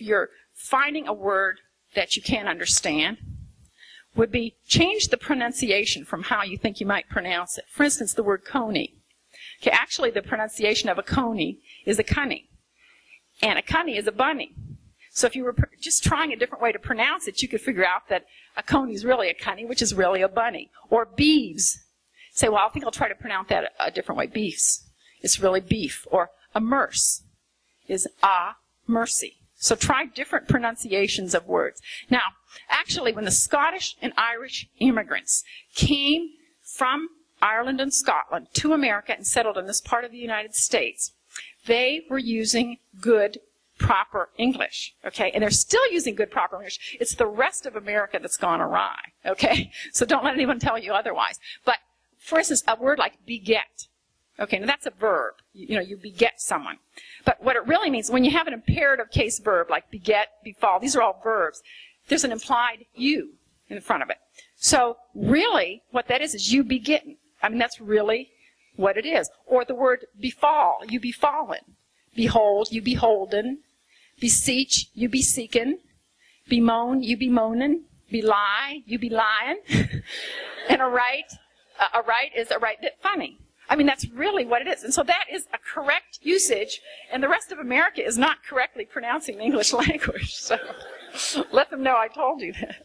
if you're finding a word that you can't understand, would be change the pronunciation from how you think you might pronounce it. For instance, the word coney. Okay, actually, the pronunciation of a coney is a cunny, and a cunny is a bunny. So if you were just trying a different way to pronounce it, you could figure out that a coney is really a cunny, which is really a bunny. Or beeves. Say, well, I think I'll try to pronounce that a different way. Beefs. It's really beef. Or a merce is a mercy. So try different pronunciations of words. Now, actually, when the Scottish and Irish immigrants came from Ireland and Scotland to America and settled in this part of the United States, they were using good, proper English, okay? And they're still using good, proper English. It's the rest of America that's gone awry, okay? So don't let anyone tell you otherwise. But, for instance, a word like beget, okay? Now, that's a verb. You know, you beget someone. But what it really means, when you have an imperative case verb like beget, befall, these are all verbs, there's an implied you in front of it. So really what that is you begetten. I mean, that's really what it is. Or the word befall, you befallen. Behold, you beholden. Beseech, you beseekin. Bemoan, you bemoanin. Belie, you belyin. And a right is a right bit funny. I mean, that's really what it is. And so that is a correct usage, and the rest of America is not correctly pronouncing the English language. So let them know I told you that.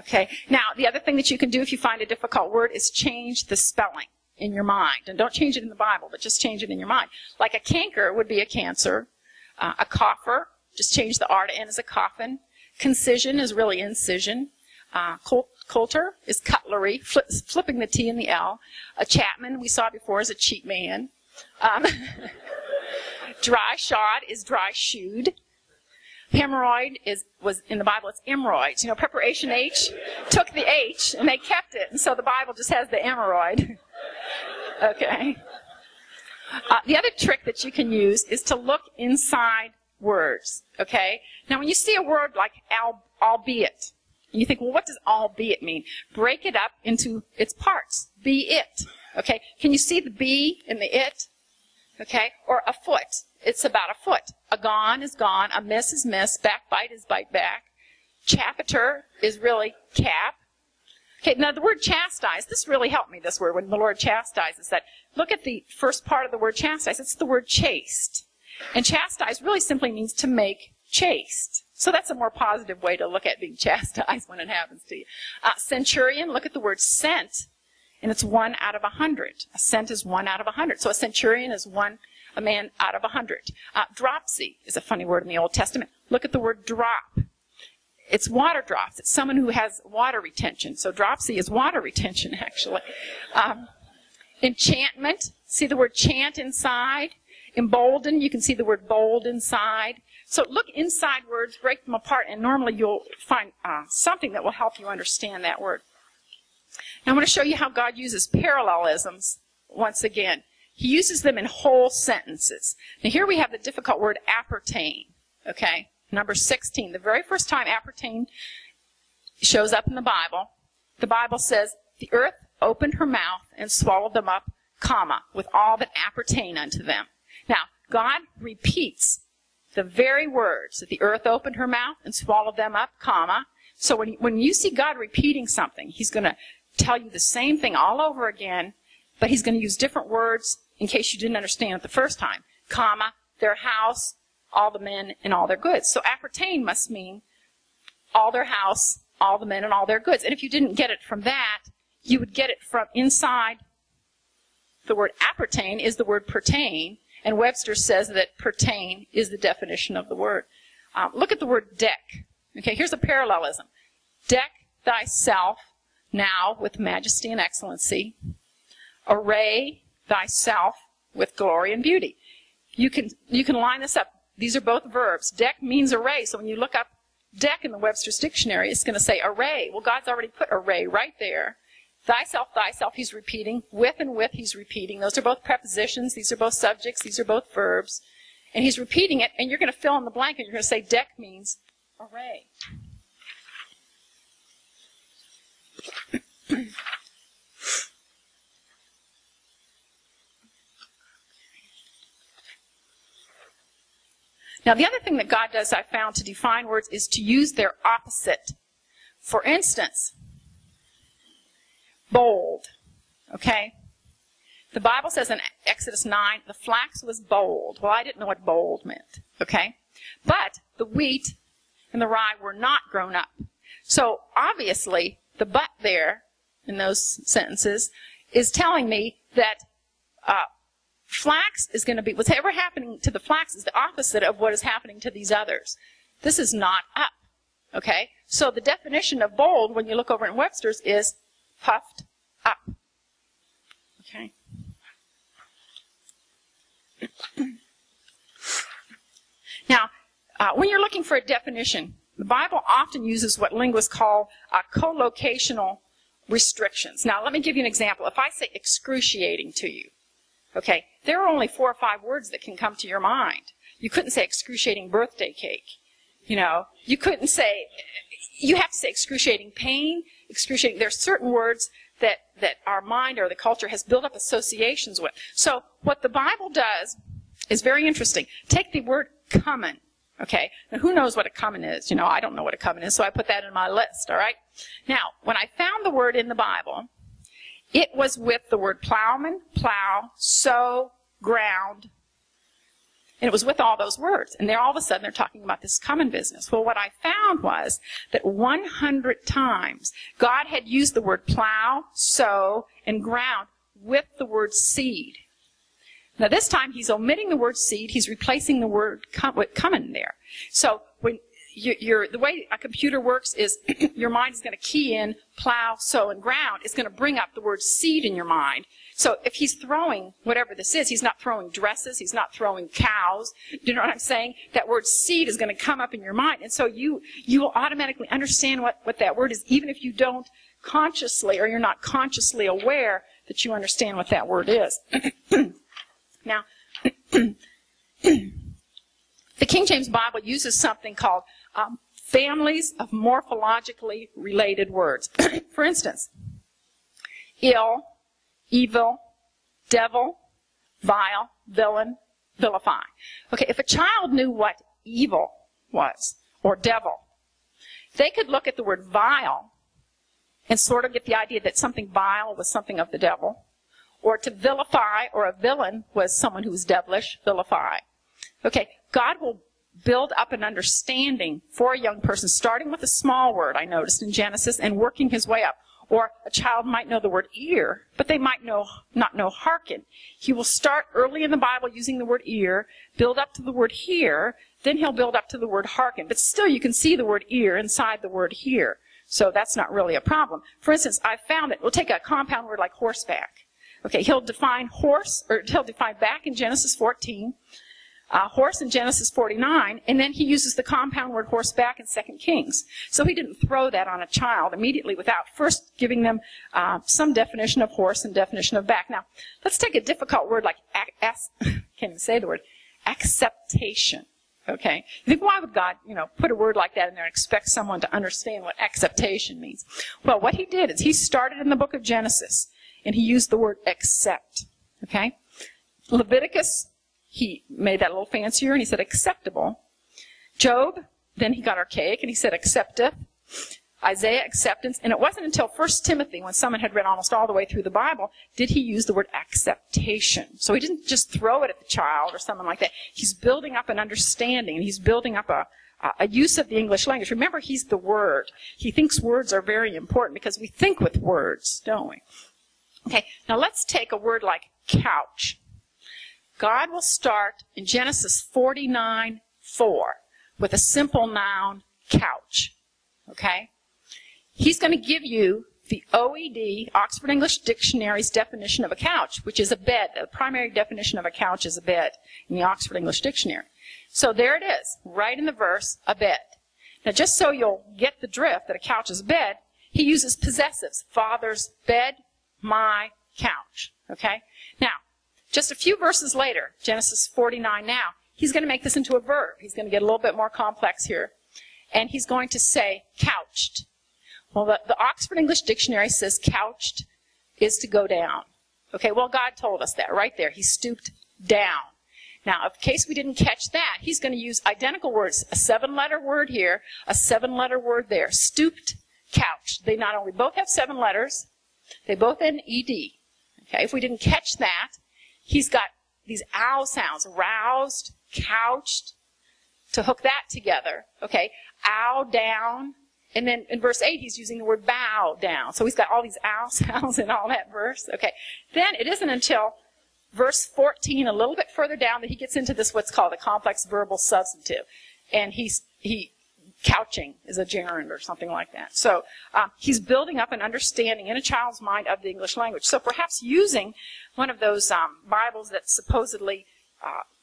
Okay. Now, the other thing that you can do if you find a difficult word is change the spelling in your mind. And don't change it in the Bible, but just change it in your mind. Like a canker would be a cancer. A coffer, just change the R to N as a coffin. Concision is really incision. Coulter is cutlery, flipping the T and the L. A chapman, we saw before, is a cheap man. Dry shod is dry shoed. Hemorrhoid was in the Bible, it's hemorrhoids. You know, preparation H took the H and they kept it, and so the Bible just has the hemorrhoid. Okay. The other trick that you can use is to look inside words. Okay. Now, when you see a word like albeit, and you think, well, what does albeit mean? Break it up into its parts. Be it. Okay. Can you see the be and the it? Okay. Or a foot. It's about a foot. A gone is gone. A miss is miss. Backbite is bite back. Chapiter is really cap. Okay, now the word chastise, this really helped me, this word, when the Lord chastises that. Look at the first part of the word chastise. It's the word chaste. And chastise really simply means to make chaste. So that's a more positive way to look at being chastised when it happens to you. Centurion, look at the word cent, and it's 1 out of 100. A cent is 1 out of 100. So a centurion is a man out of 100. Dropsy is a funny word in the Old Testament. Look at the word drop. It's water drops. It's someone who has water retention. So dropsy is water retention, actually. Enchantment. See the word chant inside. Embolden. You can see the word bold inside. So look inside words, break them apart, and normally you'll find something that will help you understand that word. Now I'm going to show you how God uses parallelisms once again. He uses them in whole sentences. Now here we have the difficult word appertain, okay? Number 16, the very first time appertain shows up in the Bible says, the earth opened her mouth and swallowed them up, comma, with all that appertain unto them. Now, God repeats the very words that the earth opened her mouth and swallowed them up, comma. So when you see God repeating something, he's going to tell you the same thing all over again, but he's going to use different words in case you didn't understand it the first time. Comma, their house, all the men, and all their goods. So appertain must mean all their house, all the men, and all their goods. And if you didn't get it from that, you would get it from inside. The word appertain is the word pertain, and Webster says that pertain is the definition of the word. Look at the word deck. Okay, here's a parallelism. Deck thyself now with majesty and excellency. Array thyself with glory and beauty. You can line this up. These are both verbs. Deck means array. So when you look up deck in the Webster's Dictionary, it's going to say array. Well, God's already put array right there. Thyself, thyself, he's repeating. With and with, he's repeating. Those are both prepositions. These are both subjects. These are both verbs. And he's repeating it, and you're going to fill in the blank, and you're going to say deck means array. Now, the other thing that God does, I found, to define words is to use their opposite. For instance, bold, okay? The Bible says in Exodus 9, the flax was bold. Well, I didn't know what bold meant, okay? But the wheat and the rye were not grown up. So, obviously, the but there in those sentences is telling me that flax is going to be, whatever happening to the flax is the opposite of what is happening to these others. This is not up, okay? So the definition of bold, when you look over in Webster's, is puffed up, okay? Now, when you're looking for a definition, the Bible often uses what linguists call collocational restrictions. Now, let me give you an example. If I say excruciating to you, okay, there are only 4 or 5 words that can come to your mind. You couldn't say excruciating birthday cake. You know, you couldn't say, you have to say excruciating pain, excruciating. There are certain words that our mind or the culture has built up associations with. So what the Bible does is very interesting. Take the word common. Okay, now who knows what a common is? You know, I don't know what a common is, so I put that in my list, all right? Now, when I found the word in the Bible, it was with the word plowman, plow, sow, ground, and it was with all those words. And they're all of a sudden, they're talking about this common business. Well, what I found was that 100 times, God had used the word plow, sow, and ground with the word seed. Now, this time, he's omitting the word seed. He's replacing the word common there. So when the way a computer works is your mind is going to key in plow, sow, and ground. It's going to bring up the word seed in your mind. So if he's throwing whatever this is, he's not throwing dresses. He's not throwing cows. Do you know what I'm saying? That word seed is going to come up in your mind. And so you will automatically understand what that word is, even if you don't consciously or you're not consciously aware that you understand what that word is. Now, the King James Bible uses something called families of morphologically related words. For instance, ill, evil, devil, vile, villain, vilify. Okay, if a child knew what evil was, or devil, they could look at the word vile and sort of get the idea that something vile was something of the devil. Or to vilify, or a villain was someone who was devilish, vilify. Okay, God will build up an understanding for a young person, starting with a small word, I noticed, in Genesis, and working his way up. Or a child might know the word ear, but they might not know hearken. He will start early in the Bible using the word ear, build up to the word hear, then he'll build up to the word hearken. But still, you can see the word ear inside the word hear. So that's not really a problem. For instance, I found that we'll take a compound word like horseback. Okay, he'll define horse, or he'll define back in Genesis 14, horse in Genesis 49, and then he uses the compound word horseback in 2 Kings. So he didn't throw that on a child immediately without first giving them some definition of horse and definition of back. Now, let's take a difficult word like, acceptation. Okay, you think, why would God, you know, put a word like that in there and expect someone to understand what acceptation means? Well, what he did is he started in the book of Genesis. And he used the word accept, okay? Leviticus, he made that a little fancier, and he said acceptable. Job, then he got archaic, and he said accepteth. Isaiah, acceptance. And it wasn't until 1 Timothy, when someone had read almost all the way through the Bible, did he use the word acceptation. So he didn't just throw it at the child or someone like that. He's building up an understanding, and he's building up a use of the English language. Remember, he's the Word. He thinks words are very important because we think with words, don't we? Okay, now let's take a word like couch. God will start in Genesis 49:4 with a simple noun, couch. Okay? He's going to give you the OED, Oxford English Dictionary's definition of a couch, which is a bed. The primary definition of a couch is a bed in the Oxford English Dictionary. So there it is, right in the verse, a bed. Now just so you'll get the drift that a couch is a bed, he uses possessives, father's bed, my couch, okay? Now, just a few verses later, Genesis 49 now, he's going to make this into a verb. He's going to get a little bit more complex here. And he's going to say couched. Well, the Oxford English Dictionary says couched is to go down. Okay, well, God told us that right there. He stooped down. Now, in case we didn't catch that, he's going to use identical words, a seven-letter word here, a seven-letter word there, stooped, couch. They not only both have 7 letters, they both end ed. Okay, if we didn't catch that, he's got these ow sounds, roused, couched, to hook that together. Okay, ow, down, and then in verse 8 he's using the word bow down. So he's got all these ow sounds in all that verse. Okay, then it isn't until verse 14, a little bit further down, that he gets into this what's called a complex verbal substantive, and he couching is a gerund or something like that. So he's building up an understanding in a child's mind of the English language. So perhaps using one of those Bibles that's supposedly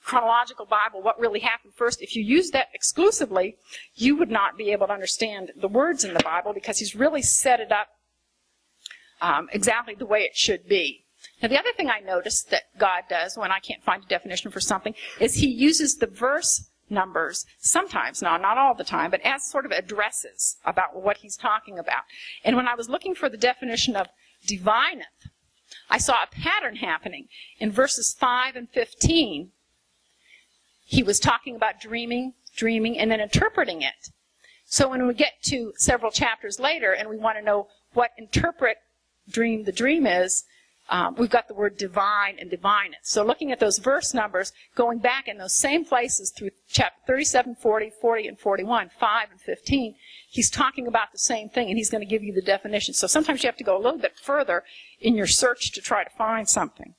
chronological Bible, what really happened first, if you use that exclusively, you would not be able to understand the words in the Bible, because he's really set it up exactly the way it should be. Now, the other thing I noticed that God does when I can't find a definition for something is he uses the verse numbers sometimes, now not all the time, but as sort of addresses about what he's talking about. And when I was looking for the definition of divineth, I saw a pattern happening. In verses 5 and 15, he was talking about dreaming, and then interpreting it. So when we get to several chapters later and we want to know what interpret dream the dream is, we've got the word divine and divineth. So looking at those verse numbers, going back in those same places through chapter 37, 40, 40, and 41, 5 and 15, he's talking about the same thing, and he's going to give you the definition. So sometimes you have to go a little bit further in your search to try to find something.